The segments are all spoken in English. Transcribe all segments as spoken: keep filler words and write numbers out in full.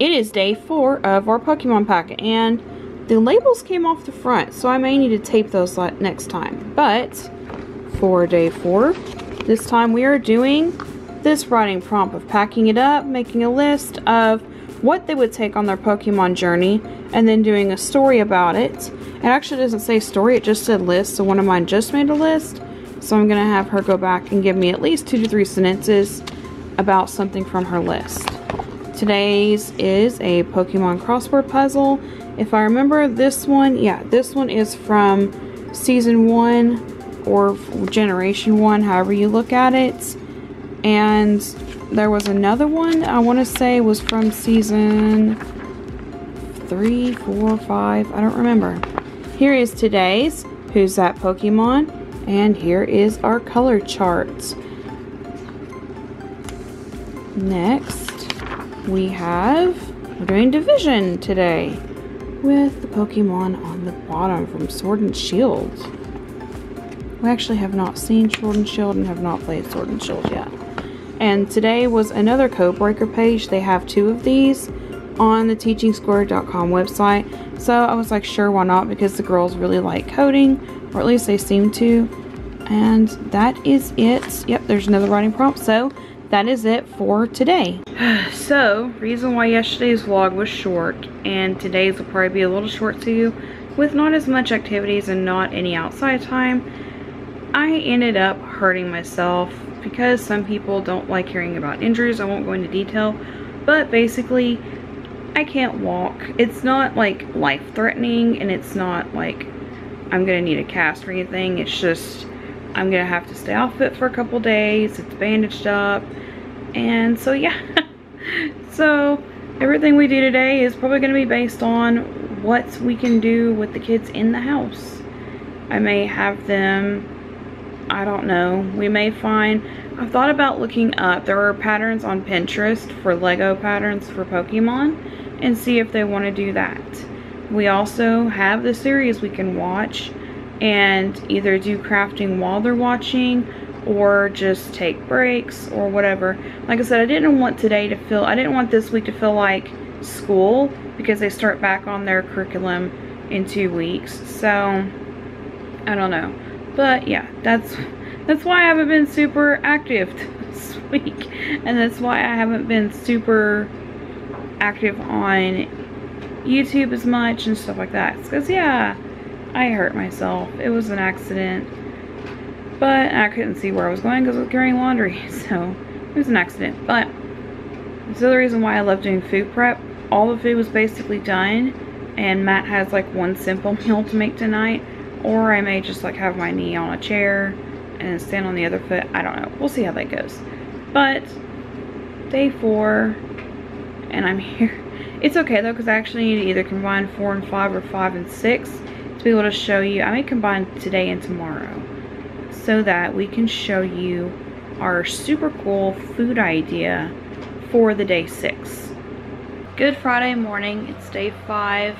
It is day four of our Pokemon pack, and the labels came off the front, so I may need to tape those next time. But for day four, this time we are doing this writing prompt of packing it up, making a list of what they would take on their Pokemon journey, and then doing a story about it. It actually doesn't say story, it just said list, so one of mine just made a list. So I'm going to have her go back and give me at least two to three sentences about something from her list. Today's is a Pokemon crossword puzzle. If I remember this one, yeah, this one is from season one or generation one, however you look at it. And there was another one I want to say was from season three, four, five, I don't remember. Here is today's Who's That Pokemon? And here is our color chart. Next, we have, we're doing division today with the Pokemon on the bottom from Sword and Shield. We actually have not seen Sword and Shield and have not played Sword and Shield yet. And today was another code breaker page. They have two of these on the teaching squared dot com website. So I was like, sure, why not? Because the girls really like coding, or at least they seem to. And that is it. Yep, there's another writing prompt. So that is it for today. So, reason why yesterday's vlog was short, and today's will probably be a little short too, with not as much activities and not any outside time, I ended up hurting myself because some people don't like hearing about injuries. I won't go into detail, but basically, I can't walk. It's not like life-threatening, and it's not like I'm gonna need a cast or anything. It's just I'm gonna have to stay off it for a couple days. It's bandaged up, and so yeah. So everything we do today is probably gonna be based on what we can do with the kids in the house. I may have them, I don't know, we may find, I've thought about looking up, there are patterns on Pinterest for Lego patterns for Pokemon, and see if they want to do that. We also have the series we can watch and either do crafting while they're watching or just take breaks or whatever. Like I said, I didn't want today to feel, I didn't want this week to feel like school because they start back on their curriculum in two weeks. So, I don't know. But yeah, that's that's why I haven't been super active this week. And that's why I haven't been super active on YouTube as much and stuff like that. Because yeah, I hurt myself. It was an accident, but I couldn't see where I was going because I was carrying laundry, so it was an accident. But it's the other reason why I love doing food prep. All the food was basically done, and Matt has like one simple meal to make tonight, or I may just like have my knee on a chair and stand on the other foot. I don't know. We'll see how that goes. But day four, and I'm here. It's okay though, because I actually need to either combine four and five or five and six. To be able to show you, I may combine today and tomorrow so that we can show you our super cool food idea for the day six. Good Friday morning, it's day five.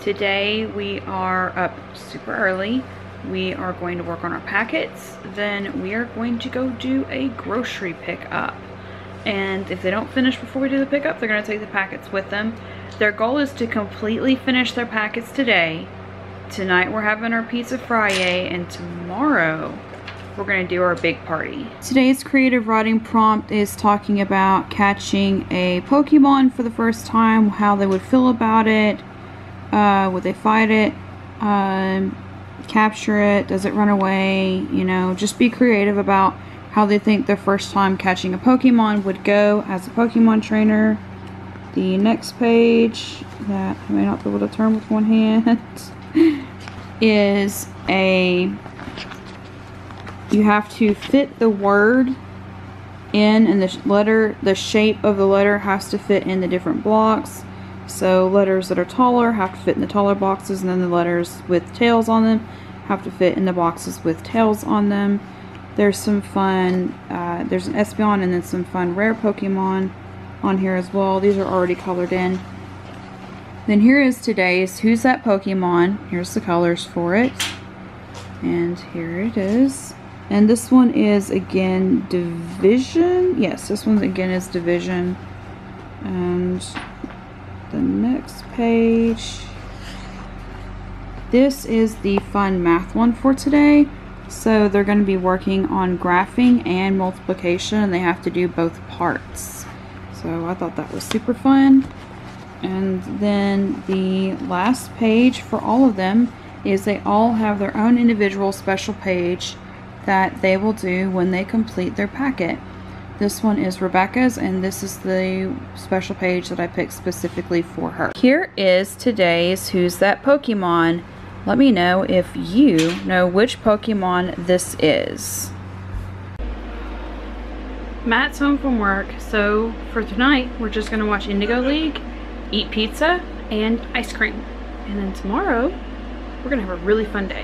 Today we are up super early. We are going to work on our packets, then we are going to go do a grocery pickup. And if they don't finish before we do the pickup, they're gonna take the packets with them. Their goal is to completely finish their packets today. Tonight we're having our pizza Friday, and tomorrow we're gonna do our big party. Today's creative writing prompt is talking about catching a Pokemon for the first time, how they would feel about it, uh, would they fight it, um, capture it, does it run away, you know, just be creative about how they think their first time catching a Pokemon would go as a Pokemon trainer. The next page, that I may not be able to turn with one hand, is a, you have to fit the word in, and the letter, the shape of the letter has to fit in the different blocks. So letters that are taller have to fit in the taller boxes, and then the letters with tails on them have to fit in the boxes with tails on them. There's some fun, uh, there's an Espeon and then some fun rare Pokemon on here as well. These are already colored in. Then here is today's Who's That Pokemon. Here's the colors for it. And here it is. And this one is again division. Yes, this one again is division. And the next page. This is the fun math one for today. So they're going to be working on graphing and multiplication, and they have to do both parts. So I thought that was super fun. And then the last page for all of them is they all have their own individual special page that they will do when they complete their packet. This one is Rebecca's, and this is the special page that I picked specifically for her. Here is today's Who's That Pokemon? Let me know if you know which Pokemon this is. Matt's home from work, so for tonight we're just gonna watch Indigo League, eat pizza, and ice cream. And then tomorrow we're gonna have a really fun day.